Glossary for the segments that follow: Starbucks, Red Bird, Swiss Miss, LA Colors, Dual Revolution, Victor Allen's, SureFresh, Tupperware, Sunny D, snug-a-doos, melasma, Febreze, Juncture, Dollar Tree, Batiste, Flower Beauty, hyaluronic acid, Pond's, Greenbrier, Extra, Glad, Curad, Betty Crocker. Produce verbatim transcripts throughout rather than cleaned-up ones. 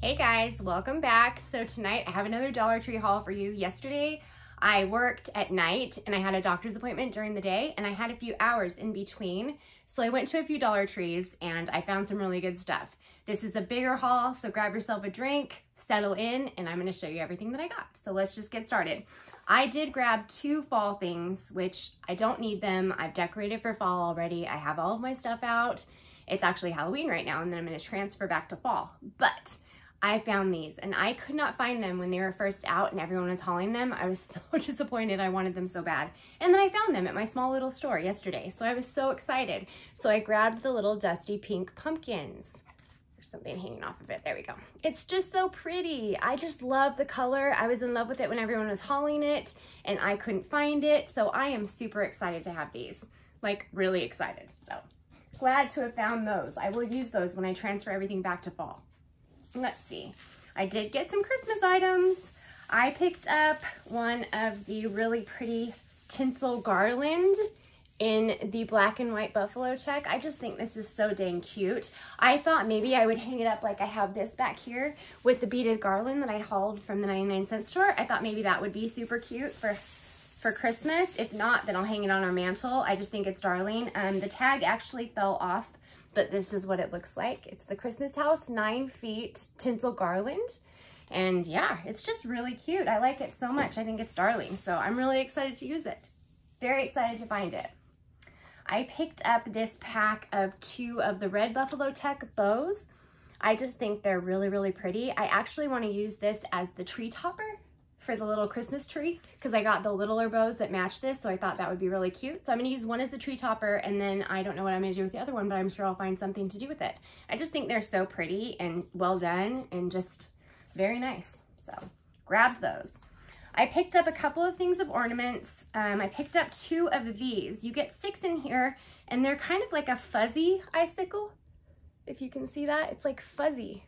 Hey guys, welcome back. So tonight I have another Dollar Tree haul for you. Yesterday I worked at night and I had a doctor's appointment during the day and I had a few hours in between. So I went to a few Dollar Trees and I found some really good stuff. This is a bigger haul, so grab yourself a drink, settle in, and I'm gonna show you everything that I got. So let's just get started. I did grab two fall things, which I don't need them. I've decorated for fall already. I have all of my stuff out. It's actually Halloween right now and then I'm gonna transfer back to fall. But I found these and I could not find them when they were first out and everyone was hauling them. I was so disappointed. I wanted them so bad. And then I found them at my small little store yesterday. So I was so excited. So I grabbed the little dusty pink pumpkins. There's something hanging off of it. There we go. It's just so pretty. I just love the color. I was in love with it when everyone was hauling it and I couldn't find it. So I am super excited to have these, like really excited. So glad to have found those. I will use those when I transfer everything back to fall. Let's see, I did get some Christmas items. I picked up one of the really pretty tinsel garland in the black and white buffalo check. I just think this is so dang cute. I thought maybe I would hang it up like I have this back here with the beaded garland that I hauled from the ninety-nine cent store. I thought maybe that would be super cute for, for Christmas. If not, then I'll hang it on our mantle. I just think it's darling. Um, the tag actually fell off, but this is what it looks like. It's the Christmas house, nine feet tinsel garland. And yeah, it's just really cute. I like it so much. I think it's darling. So I'm really excited to use it. Very excited to find it. I picked up this pack of two of the red buffalo tech bows. I just think they're really, really pretty. I actually want to use this as the tree topper for the little Christmas tree because I got the littler bows that match this, so I thought that would be really cute. So I'm gonna use one as the tree topper and then I don't know what I'm gonna do with the other one, but I'm sure I'll find something to do with it. I just think they're so pretty and well done and just very nice. So grabbed those. I picked up a couple of things of ornaments. Um, I picked up two of these. You get six in here and they're kind of like a fuzzy icicle. If you can see that, it's like fuzzy.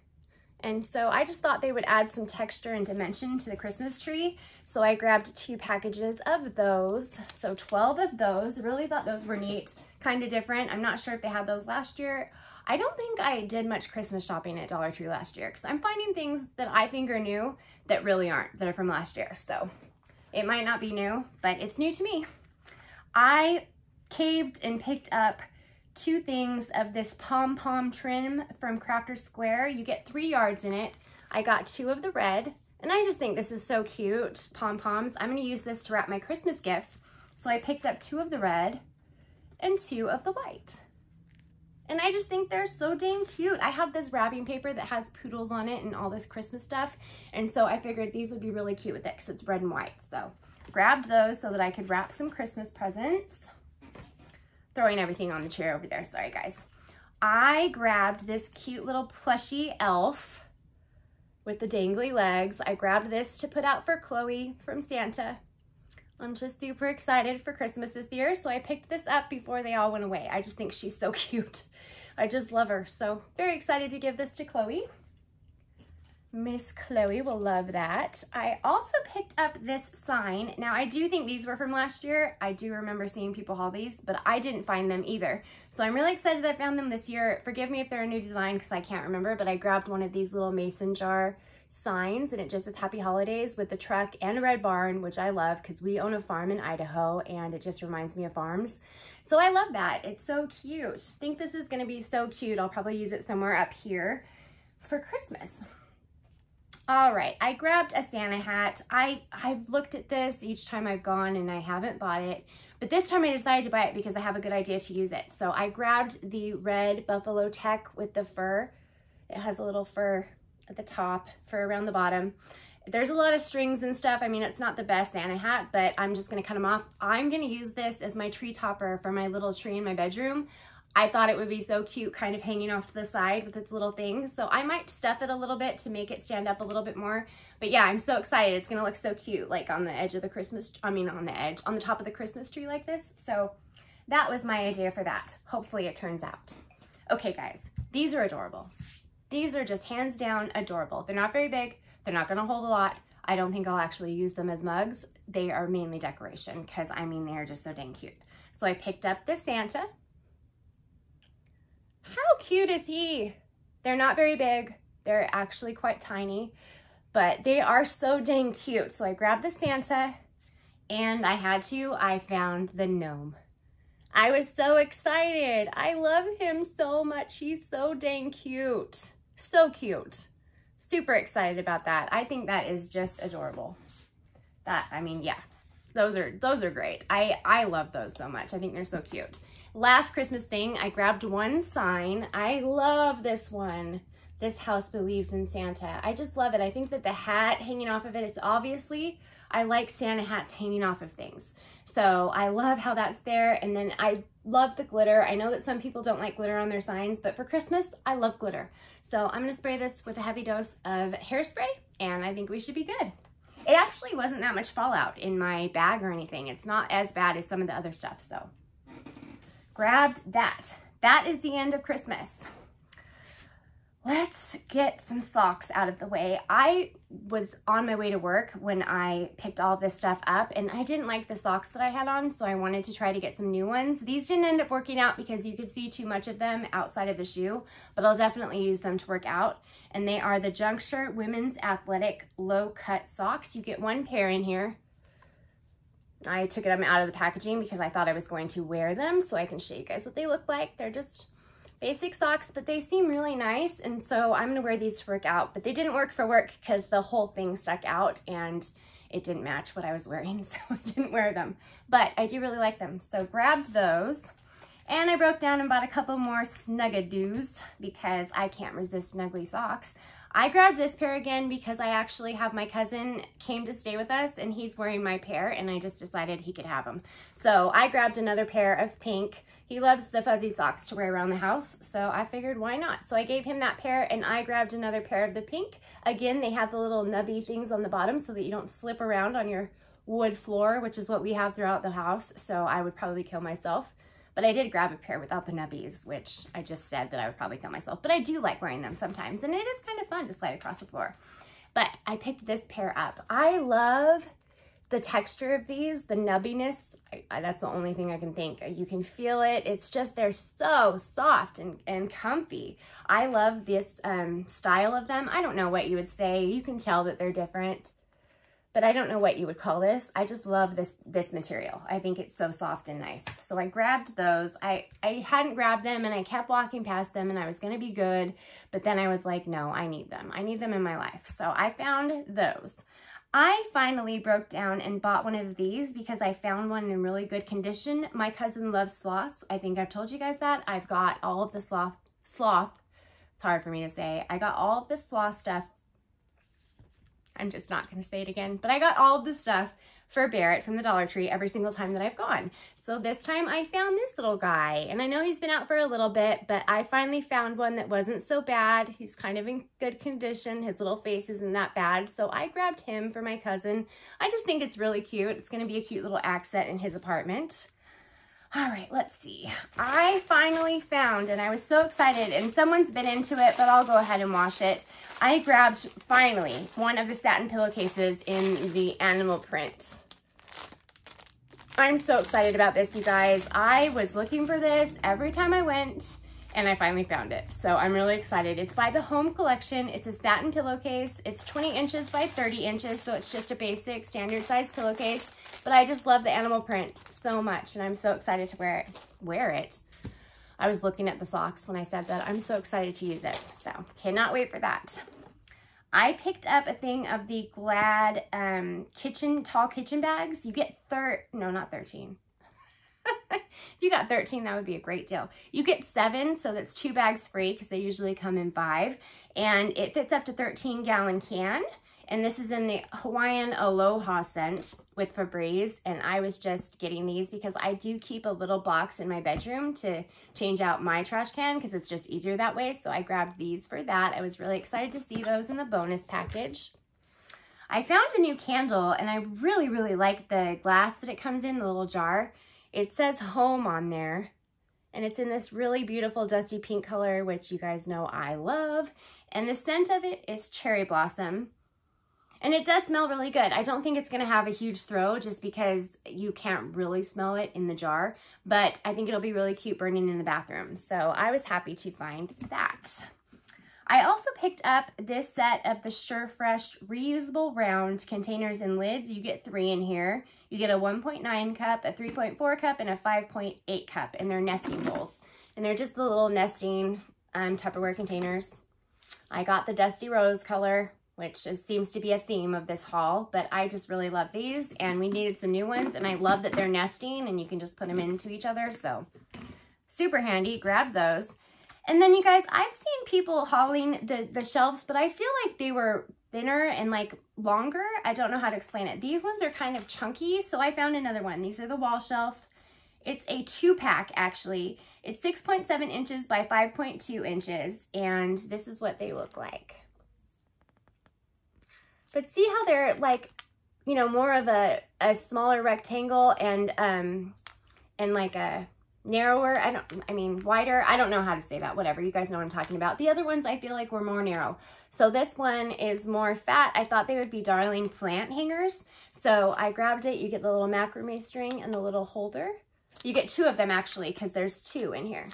And so I just thought they would add some texture and dimension to the Christmas tree. So I grabbed two packages of those. So twelve of those. Really thought those were neat, kind of different. I'm not sure if they had those last year. I don't think I did much Christmas shopping at Dollar Tree last year because I'm finding things that I think are new that really aren't, that are from last year. So it might not be new, but it's new to me. I caved and picked up two things of this pom-pom trim from Crafter Square. You get three yards in it. I got two of the red, and I just think this is so cute, pom-poms. I'm gonna use this to wrap my Christmas gifts. So I picked up two of the red and two of the white. And I just think they're so dang cute. I have this wrapping paper that has poodles on it and all this Christmas stuff, and so I figured these would be really cute with it because it's red and white. So grabbed those so that I could wrap some Christmas presents. Throwing everything on the chair over there. Sorry, guys. I grabbed this cute little plushie elf with the dangly legs. I grabbed this to put out for Chloe from Santa. I'm just super excited for Christmas this year, so I picked this up before they all went away. I just think she's so cute. I just love her. So very excited to give this to Chloe. Miss Chloe will love that. I also picked up this sign. Now I do think these were from last year. I do remember seeing people haul these, but I didn't find them either. So I'm really excited that I found them this year. Forgive me if they're a new design because I can't remember, but I grabbed one of these little mason jar signs and it just says Happy Holidays with the truck and a red barn, which I love because we own a farm in Idaho and it just reminds me of farms. So I love that. It's so cute. I think this is gonna be so cute. I'll probably use it somewhere up here for Christmas. All right, I grabbed a Santa hat. I, I've looked at this each time I've gone and I haven't bought it, but this time I decided to buy it because I have a good idea to use it. So I grabbed the red buffalo tech with the fur. It has a little fur at the top, fur around the bottom. There's a lot of strings and stuff. I mean, it's not the best Santa hat, but I'm just gonna cut them off. I'm gonna use this as my tree topper for my little tree in my bedroom. I thought it would be so cute kind of hanging off to the side with its little things. So I might stuff it a little bit to make it stand up a little bit more. But yeah, I'm so excited. It's gonna look so cute like on the edge of the Christmas, I mean on the edge, on the top of the Christmas tree like this. So that was my idea for that. Hopefully it turns out. Okay guys, these are adorable. These are just hands down adorable. They're not very big. They're not gonna hold a lot. I don't think I'll actually use them as mugs. They are mainly decoration because I mean, they are just so dang cute. So I picked up this Santa. How cute is he? They're not very big. They're actually quite tiny, but they are so dang cute. So I grabbed the Santa and I had to, I found the gnome. I was so excited. I love him so much. He's so dang cute. So cute. Super excited about that. I think that is just adorable. That, I mean, yeah, those are, those are great. I, I love those so much. I think they're so cute. Last Christmas thing, I grabbed one sign. I love this one. This house believes in Santa. I just love it. I think that the hat hanging off of it is obviously, I like Santa hats hanging off of things. So I love how that's there. And then I love the glitter. I know that some people don't like glitter on their signs, but for Christmas, I love glitter. So I'm gonna spray this with a heavy dose of hairspray and I think we should be good. It actually wasn't that much fallout in my bag or anything. It's not as bad as some of the other stuff, so. Grabbed that. That is the end of Christmas. Let's get some socks out of the way. I was on my way to work when I picked all this stuff up and I didn't like the socks that I had on, so I wanted to try to get some new ones. These didn't end up working out because you could see too much of them outside of the shoe, but I'll definitely use them to work out. And they are the Juncture Women's Athletic Low Cut Socks. You get one pair in here. I took them out of the packaging because I thought I was going to wear them, so I can show you guys what they look like. They're just basic socks, but they seem really nice, and so I'm gonna wear these to work out, but they didn't work for work because the whole thing stuck out and it didn't match what I was wearing, so I didn't wear them. But I do really like them, so grabbed those, and I broke down and bought a couple more snug-a-doos because I can't resist snuggly socks. I grabbed this pair again because I actually have my cousin came to stay with us, and he's wearing my pair, and I just decided he could have them. So I grabbed another pair of pink. He loves the fuzzy socks to wear around the house, so I figured why not? So I gave him that pair and I grabbed another pair of the pink. Again, they have the little nubby things on the bottom so that you don't slip around on your wood floor, which is what we have throughout the house, so I would probably kill myself. But I did grab a pair without the nubbies, which I just said that I would probably kill myself, but I do like wearing them sometimes, and it is kind of fun to slide across the floor. But I picked this pair up. I love the texture of these, the nubbiness, I, I, that's the only thing I can think. You can feel it. It's just, they're so soft and, and comfy. I love this um, style of them. I don't know what you would say. You can tell that they're different, but I don't know what you would call this. I just love this, this material. I think it's so soft and nice. So I grabbed those. I, I hadn't grabbed them and I kept walking past them and I was gonna be good, but then I was like, no, I need them. I need them in my life. So I found those. I finally broke down and bought one of these because I found one in really good condition. My cousin loves sloths. I think I've told you guys that. I've got all of the sloth, sloth, it's hard for me to say. I got all of the sloth stuff. I'm just not gonna say it again, but I got all of the stuff for Barrett from the Dollar Tree every single time that I've gone. So this time I found this little guy, and I know he's been out for a little bit, but I finally found one that wasn't so bad. He's kind of in good condition. His little face isn't that bad. So I grabbed him for my cousin. I just think it's really cute. It's gonna be a cute little accent in his apartment. All right, let's see. I finally found, and I was so excited, and someone's been into it, but I'll go ahead and wash it. I grabbed, finally, one of the satin pillowcases in the animal print. I'm so excited about this, you guys. I was looking for this every time I went, and I finally found it. So I'm really excited. It's by the Home Collection. It's a satin pillowcase. It's twenty inches by thirty inches, so it's just a basic standard size pillowcase. But I just love the animal print so much, and I'm so excited to wear it. Wear it. I was looking at the socks when I said that. I'm so excited to use it, so cannot wait for that. I picked up a thing of the Glad um, kitchen, tall kitchen bags. You get thir- no, not thirteen. If you got thirteen, that would be a great deal. You get seven, so that's two bags free because they usually come in five, and it fits up to thirteen gallon can. And this is in the Hawaiian Aloha scent with Febreze. And I was just getting these because I do keep a little box in my bedroom to change out my trash can because it's just easier that way. So I grabbed these for that. I was really excited to see those in the bonus package. I found a new candle and I really, really like the glass that it comes in, the little jar. It says home on there. And it's in this really beautiful dusty pink color, which you guys know I love. And the scent of it is cherry blossom. And it does smell really good. I don't think it's gonna have a huge throw just because you can't really smell it in the jar, but I think it'll be really cute burning in the bathroom. So I was happy to find that. I also picked up this set of the SureFresh reusable round containers and lids. You get three in here. You get a one point nine cup, a three point four cup, and a five point eight cup, and they're nesting bowls. And they're just the little nesting um, Tupperware containers. I got the dusty rose color, which is, seems to be a theme of this haul, but I just really love these, and we needed some new ones, and I love that they're nesting, and you can just put them into each other, so super handy. Grab those. And then, you guys, I've seen people hauling the, the shelves, but I feel like they were thinner and, like, longer. I don't know how to explain it. These ones are kind of chunky, so I found another one. These are the wall shelves. It's a two-pack, actually. It's six point seven inches by five point two inches, and this is what they look like. But see how they're, like, you know, more of a, a smaller rectangle and, um, and like, a narrower, I don't, I mean, wider. I don't know how to say that, whatever. You guys know what I'm talking about. The other ones, I feel like, were more narrow. So this one is more fat. I thought they would be darling plant hangers, so I grabbed it. You get the little macrame string and the little holder. You get two of them, actually, because there's two in here.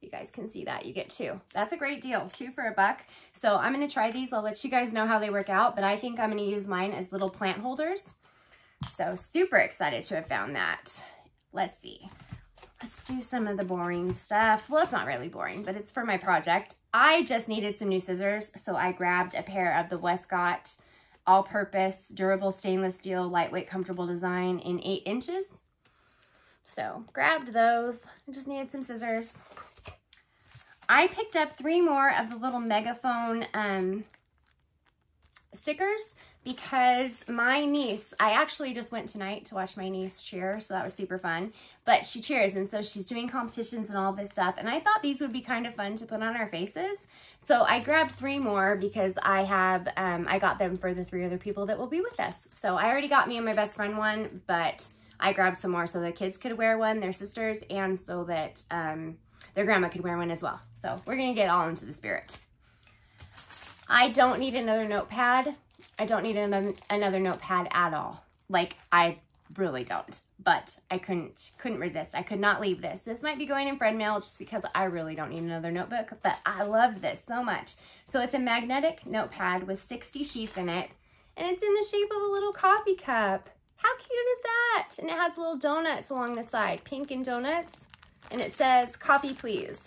You guys can see that. You get two. That's a great deal. Two for a buck. So I'm going to try these. I'll let you guys know how they work out, but I think I'm going to use mine as little plant holders. So super excited to have found that. Let's see. Let's do some of the boring stuff. Well, it's not really boring, but it's for my project. I just needed some new scissors, so I grabbed a pair of the Westcott all-purpose durable stainless steel lightweight comfortable design in eight inches. So grabbed those. I just needed some scissors. I picked up three more of the little megaphone um, stickers because my niece, I actually just went tonight to watch my niece cheer, so that was super fun, but she cheers, and so she's doing competitions and all this stuff, and I thought these would be kind of fun to put on our faces, so I grabbed three more because I have, um, I got them for the three other people that will be with us. So I already got me and my best friend one, but I grabbed some more so the kids could wear one, their sisters, and so that um, their grandma could wear one as well. So we're going to get all into the spirit. I don't need another notepad. I don't need an, another notepad at all. Like, I really don't, but I couldn't, couldn't resist. I could not leave this. This might be going in friend mail just because I really don't need another notebook, but I love this so much. So it's a magnetic notepad with sixty sheets in it, and it's in the shape of a little coffee cup. How cute is that? And it has little donuts along the side, pink and donuts. And it says, "Coffee, please."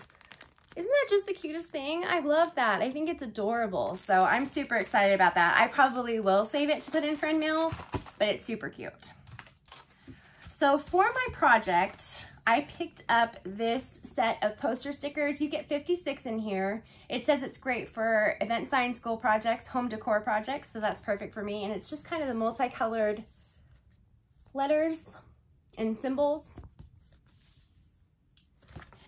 Isn't that just the cutest thing? I love that. I think it's adorable. So I'm super excited about that. I probably will save it to put in friend mail, but it's super cute. So for my project, I picked up this set of poster stickers. You get fifty-six in here. It says it's great for event signs, school projects, home decor projects. So that's perfect for me. And it's just kind of the multicolored letters and symbols.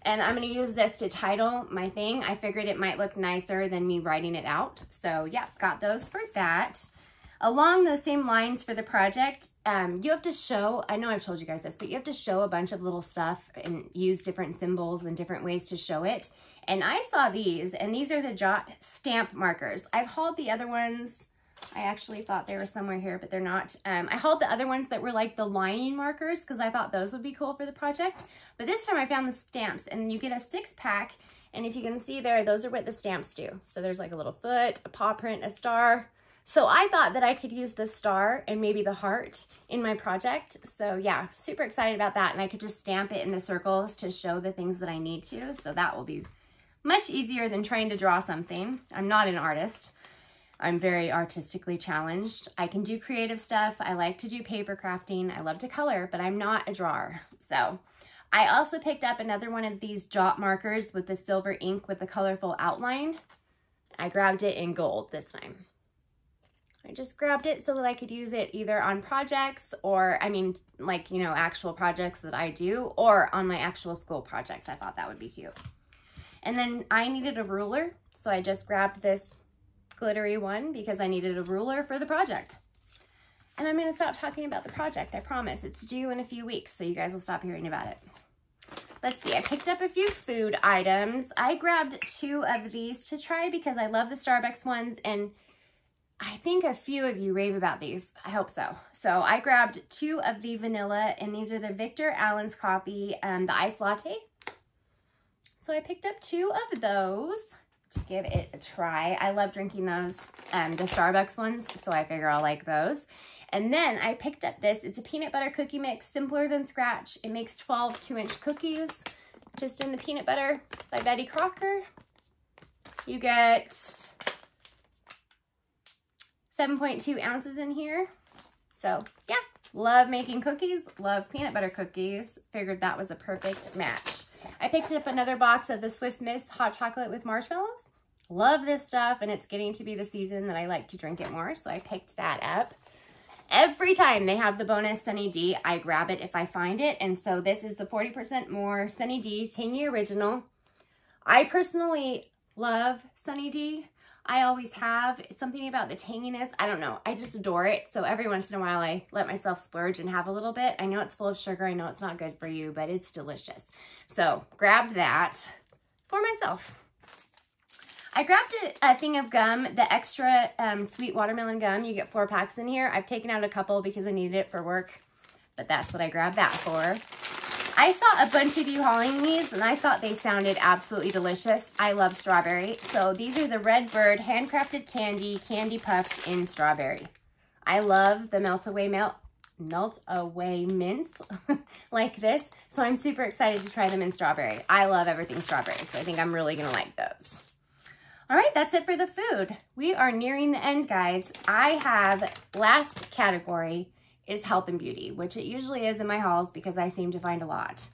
And I'm going to use this to title my thing. I figured it might look nicer than me writing it out. So yeah, got those for that. Along those same lines for the project, um, you have to show, I know I've told you guys this, but you have to show a bunch of little stuff and use different symbols and different ways to show it. And I saw these, and these are the Jot stamp markers. I've hauled the other ones. I actually thought they were somewhere here, but they're not. Um, I hauled the other ones that were like the lining markers because I thought those would be cool for the project. But this time I found the stamps, and you get a six pack. And if you can see there, those are what the stamps do. So there's like a little foot, a paw print, a star. So I thought that I could use the star and maybe the heart in my project. So yeah, super excited about that. And I could just stamp it in the circles to show the things that I need to. So that will be much easier than trying to draw something. I'm not an artist. I'm very artistically challenged. I can do creative stuff. I like to do paper crafting. I love to color, but I'm not a drawer. So I also picked up another one of these Jot markers with the silver ink with the colorful outline. I grabbed it in gold this time. I just grabbed it so that I could use it either on projects or, I mean, like, you know, actual projects that I do, or on my actual school project. I thought that would be cute. And then I needed a ruler, so I just grabbed this glittery one because I needed a ruler for the project. And I'm going to stop talking about the project, I promise. It's due in a few weeks, so you guys will stop hearing about it. Let's see, I picked up a few food items. I grabbed two of these to try because I love the Starbucks ones, and I think a few of you rave about these. I hope so. So I grabbed two of the vanilla, and these are the Victor Allen's coffee, um, the iced latte. So I picked up two of those. to give it a try. I love drinking those, um, the Starbucks ones, so I figure I'll like those. And then I picked up this. It's a peanut butter cookie mix, simpler than scratch. It makes twelve two-inch cookies, just in the peanut butter by Betty Crocker. You get seven point two ounces in here. So yeah, love making cookies, love peanut butter cookies. Figured that was a perfect match. I picked up another box of the Swiss Miss hot chocolate with marshmallows. Love this stuff, and it's getting to be the season that I like to drink it more, so I picked that up. Every time they have the bonus Sunny D, I grab it if I find it, and so this is the forty percent more Sunny D ten-year original. I personally love Sunny D. I always have. Something about the tanginess, I don't know, I just adore it. So every once in a while I let myself splurge and have a little bit. I know it's full of sugar, I know it's not good for you, but it's delicious. So grabbed that for myself. I grabbed a, a thing of gum, the extra um, sweet watermelon gum. You get four packs in here. I've taken out a couple because I needed it for work, but that's what I grabbed that for. I saw a bunch of you hauling these, and I thought they sounded absolutely delicious. I love strawberry. So these are the Red Bird handcrafted candy, candy puffs in strawberry. I love the melt away melt, melt away mints like this. So I'm super excited to try them in strawberry. I love everything strawberry, so I think I'm really gonna like those. All right, that's it for the food. We are nearing the end, guys. I have last category is health and beauty, which it usually is in my hauls because I seem to find a lot.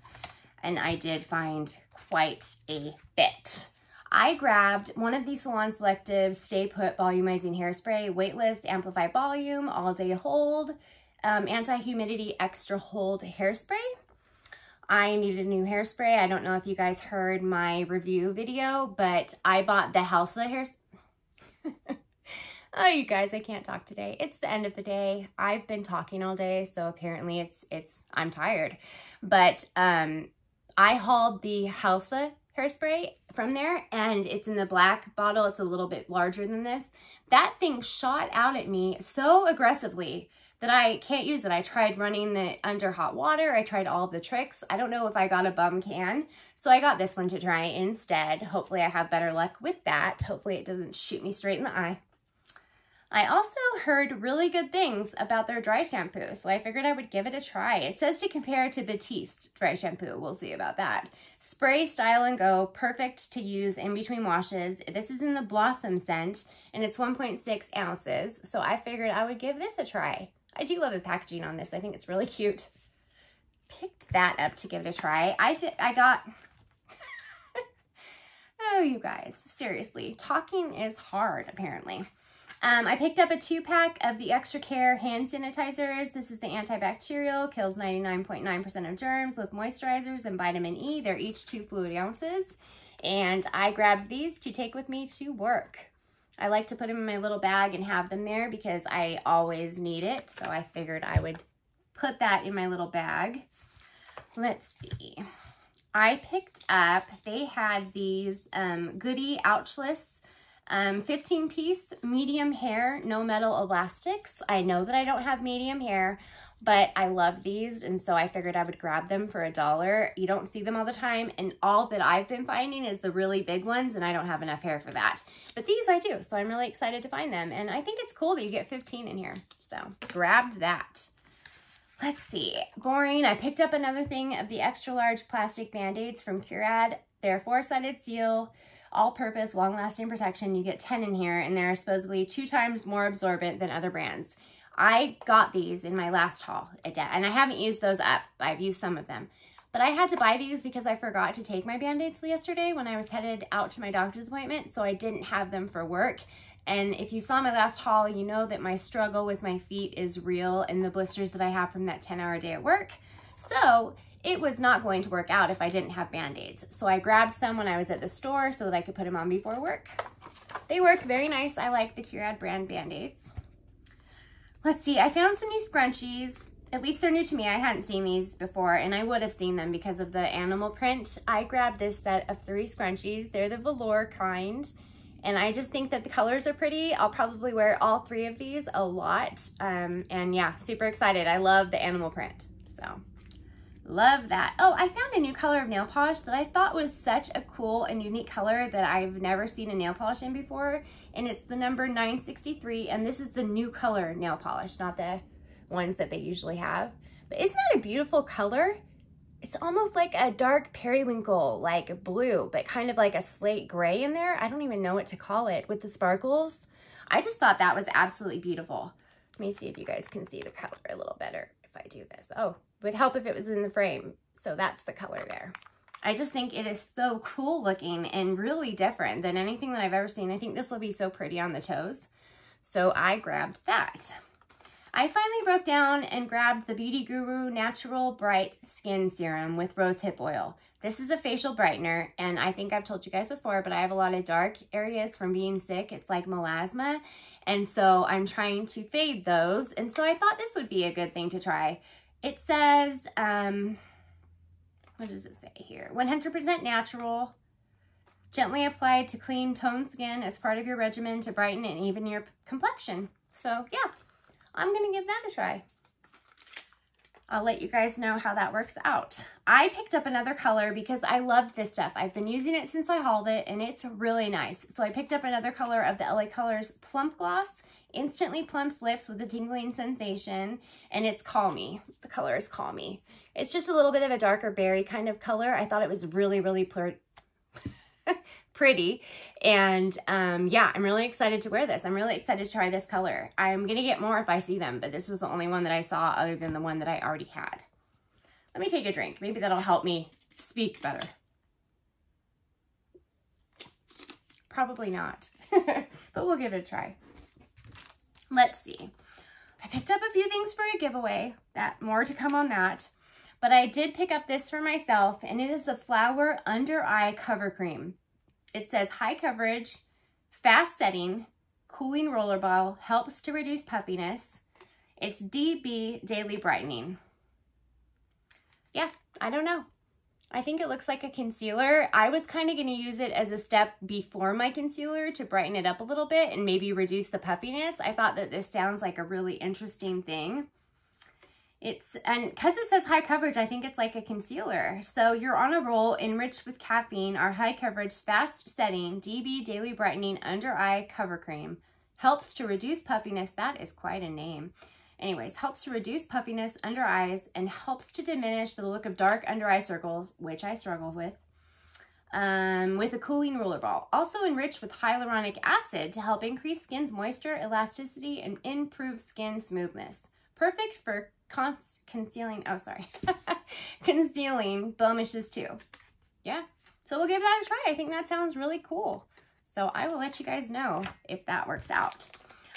And I did find quite a bit. I grabbed one of the Salon Selective Stay Put Volumizing Hairspray, Weightless, Amplify Volume, All Day Hold, um, Anti-Humidity Extra Hold Hairspray. I needed a new hairspray. I don't know if you guys heard my review video, but I bought the House of the Hairs. Oh, you guys, I can't talk today. It's the end of the day. I've been talking all day, so apparently it's, it's I'm tired. But um, I hauled the House of hairspray from there, and it's in the black bottle. It's a little bit larger than this. That thing shot out at me so aggressively that I can't use it. I tried running the under hot water. I tried all of the tricks. I don't know if I got a bum can, so I got this one to try instead. Hopefully I have better luck with that. Hopefully it doesn't shoot me straight in the eye. I also heard really good things about their dry shampoo, so I figured I would give it a try. It says to compare to Batiste dry shampoo. We'll see about that. Spray, style, and go. Perfect to use in between washes. This is in the Blossom scent, and it's one point six ounces, so I figured I would give this a try. I do love the packaging on this. I think it's really cute. Picked that up to give it a try. I th I got... Oh, you guys. Seriously. Talking is hard, apparently. Um, I picked up a two-pack of the Extra Care hand sanitizers. This is the antibacterial, kills ninety-nine point nine percent of germs with moisturizers and vitamin E. They're each two fluid ounces. And I grabbed these to take with me to work. I like to put them in my little bag and have them there because I always need it. So I figured I would put that in my little bag. Let's see. I picked up, they had these um, Goody Ouchless Um, fifteen piece medium hair, no metal elastics. I know that I don't have medium hair, but I love these, and so I figured I would grab them for a dollar. You don't see them all the time, and all that I've been finding is the really big ones, and I don't have enough hair for that. But these I do, so I'm really excited to find them, and I think it's cool that you get fifteen in here, so grabbed that. Let's see, boring. I picked up another thing of the extra large plastic band-aids from Curad. They're four-sided seal, all-purpose, long-lasting protection. You get ten in here, and they're supposedly two times more absorbent than other brands. I got these in my last haul, and I haven't used those up. I've used some of them. But I had to buy these because I forgot to take my Band-Aids yesterday when I was headed out to my doctor's appointment, so I didn't have them for work. And if you saw my last haul, you know that my struggle with my feet is real and the blisters that I have from that ten-hour day at work. So it was not going to work out if I didn't have Band-Aids. So I grabbed some when I was at the store so that I could put them on before work. They work very nice. I like the Curad brand Band-Aids. Let's see, I found some new scrunchies. At least they're new to me. I hadn't seen these before, and I would have seen them because of the animal print. I grabbed this set of three scrunchies. They're the velour kind, and I just think that the colors are pretty. I'll probably wear all three of these a lot. Um, and yeah, super excited. I love the animal print, so Love that. Oh, I found a new color of nail polish that I thought was such a cool and unique color that I've never seen a nail polish in before, and it's the number nine sixty-three, and this is the new color nail polish, not the ones that they usually have. But isn't that a beautiful color? It's almost like a dark periwinkle, like blue, but kind of like a slate gray in there. I don't even know what to call it, with the sparkles. I just thought that was absolutely beautiful. Let me see if you guys can see the color a little better if I do this. Oh, it would help if it was in the frame. So that's the color there. I just think it is so cool looking and really different than anything that I've ever seen. I think this will be so pretty on the toes. So I grabbed that. I finally broke down and grabbed the Beauty Guru Natural Bright Skin Serum with Rosehip Oil. This is a facial brightener, and I think I've told you guys before, but I have a lot of dark areas from being sick. It's like melasma, and so I'm trying to fade those, and so I thought this would be a good thing to try. It says, um, what does it say here? one hundred percent natural, gently applied to clean, toned skin as part of your regimen to brighten and even your complexion. So, yeah. I'm gonna give that a try. I'll let you guys know how that works out. I picked up another color because I loved this stuff. I've been using it since I hauled it, and it's really nice. So I picked up another color of the L A Colors Plump Gloss. Instantly plumps lips with a tingling sensation, and it's Call Me. The color is Call Me. It's just a little bit of a darker berry kind of color. I thought it was really, really pretty. pretty and um yeah, I'm really excited to wear this. I'm really excited to try this color. I'm gonna get more if I see them, but this was the only one that I saw other than the one that I already had. Let me take a drink. Maybe that'll help me speak better. Probably not, but we'll give it a try. Let's see. I picked up a few things for a giveaway. That more to come on that. But I did pick up this for myself, and it is the Flower Under Eye Cover Cream. It says high coverage, fast setting, cooling rollerball, helps to reduce puffiness. It's D B Daily Brightening. Yeah, I don't know. I think it looks like a concealer. I was kind of going to use it as a step before my concealer to brighten it up a little bit and maybe reduce the puffiness. I thought that this sounds like a really interesting thing. It's, and because it says high coverage, I think it's like a concealer. So you're on a roll, enriched with caffeine, our high coverage, fast setting, D B Daily Brightening Under Eye Cover Cream. Helps to reduce puffiness. That is quite a name. Anyways, helps to reduce puffiness under eyes and helps to diminish the look of dark under eye circles, which I struggle with, um, with a cooling roller ball. Also enriched with hyaluronic acid to help increase skin's moisture, elasticity, and improve skin smoothness. Perfect for Con concealing, oh sorry, concealing blemishes too. Yeah, so we'll give that a try. I think that sounds really cool. So I will let you guys know if that works out.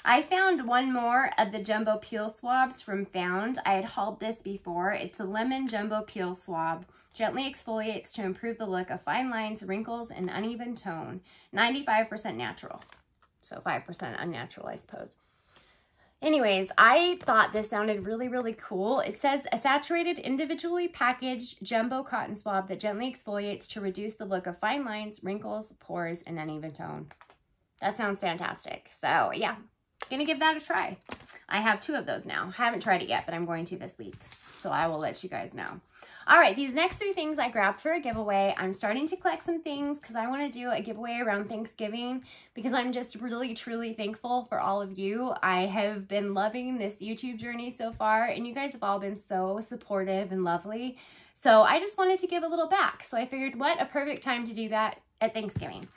I found one more of the Jumbo Peel Swabs from Found. I had hauled this before. It's a Lemon Jumbo Peel Swab. Gently exfoliates to improve the look of fine lines, wrinkles, and uneven tone. ninety-five percent natural. So five percent unnatural, I suppose. Anyways, I thought this sounded really, really cool. It says a saturated, individually packaged jumbo cotton swab that gently exfoliates to reduce the look of fine lines, wrinkles, pores, and uneven tone. That sounds fantastic. So yeah, gonna give that a try. I have two of those now. I haven't tried it yet, but I'm going to this week. So I will let you guys know. All right, these next three things I grabbed for a giveaway. I'm starting to collect some things because I want to do a giveaway around Thanksgiving because I'm just really, truly thankful for all of you. I have been loving this YouTube journey so far, and you guys have all been so supportive and lovely. So I just wanted to give a little back. So I figured what a perfect time to do that at Thanksgiving.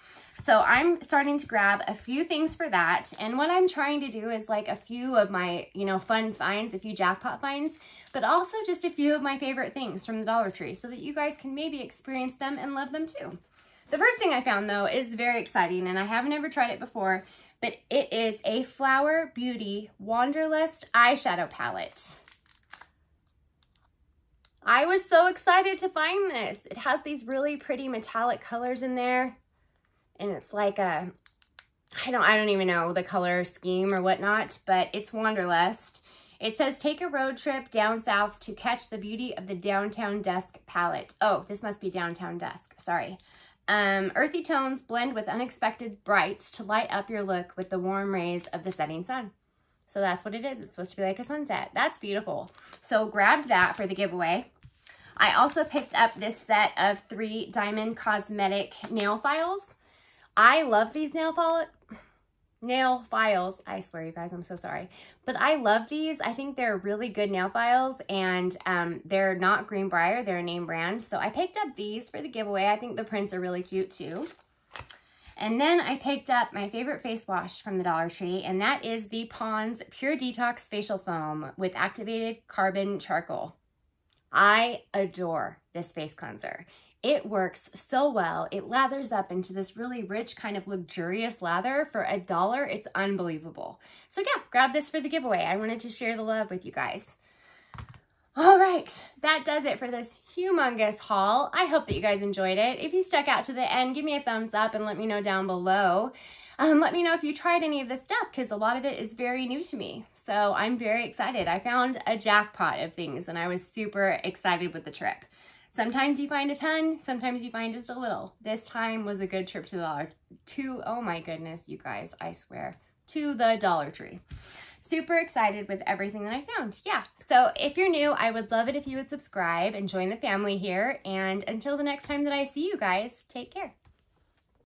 So I'm starting to grab a few things for that. And what I'm trying to do is like a few of my, you know, fun finds, a few jackpot finds, but also just a few of my favorite things from the Dollar Tree so that you guys can maybe experience them and love them too. The first thing I found though is very exciting, and I haven't ever tried it before, but it is a Flower Beauty Wanderlust eyeshadow palette. I was so excited to find this. It has these really pretty metallic colors in there. And it's like a, I don't, I don't even know the color scheme or whatnot, but it's Wanderlust. It says, take a road trip down south to catch the beauty of the Downtown Dusk palette. Oh, this must be Downtown Dusk, sorry. Um, earthy tones blend with unexpected brights to light up your look with the warm rays of the setting sun. So that's what it is. It's supposed to be like a sunset. That's beautiful. So grabbed that for the giveaway. I also picked up this set of three Diamond Cosmetic nail files. I love these nail file nail files. I swear, you guys, I'm so sorry. But I love these. I think they're really good nail files, and um, they're not Greenbrier. They're a name brand. So I picked up these for the giveaway. I think the prints are really cute too. And then I picked up my favorite face wash from the Dollar Tree, and that is the Pond's Pure Detox Facial Foam with activated carbon charcoal. I adore this face cleanser. It works so well. It lathers up into this really rich, kind of luxurious lather. For a dollar, it's unbelievable. So yeah, grab this for the giveaway. I wanted to share the love with you guys. All right, that does it for this humongous haul. I hope that you guys enjoyed it. If you stuck out to the end, give me a thumbs up and let me know down below. Um, let me know if you tried any of this stuff, because a lot of it is very new to me. So I'm very excited. I found a jackpot of things, and I was super excited with the trip. Sometimes you find a ton, sometimes you find just a little. This time was a good trip to the dollar, to, oh my goodness, you guys, I swear, to the Dollar Tree. Super excited with everything that I found. Yeah, so if you're new, I would love it if you would subscribe and join the family here. And until the next time that I see you guys, take care.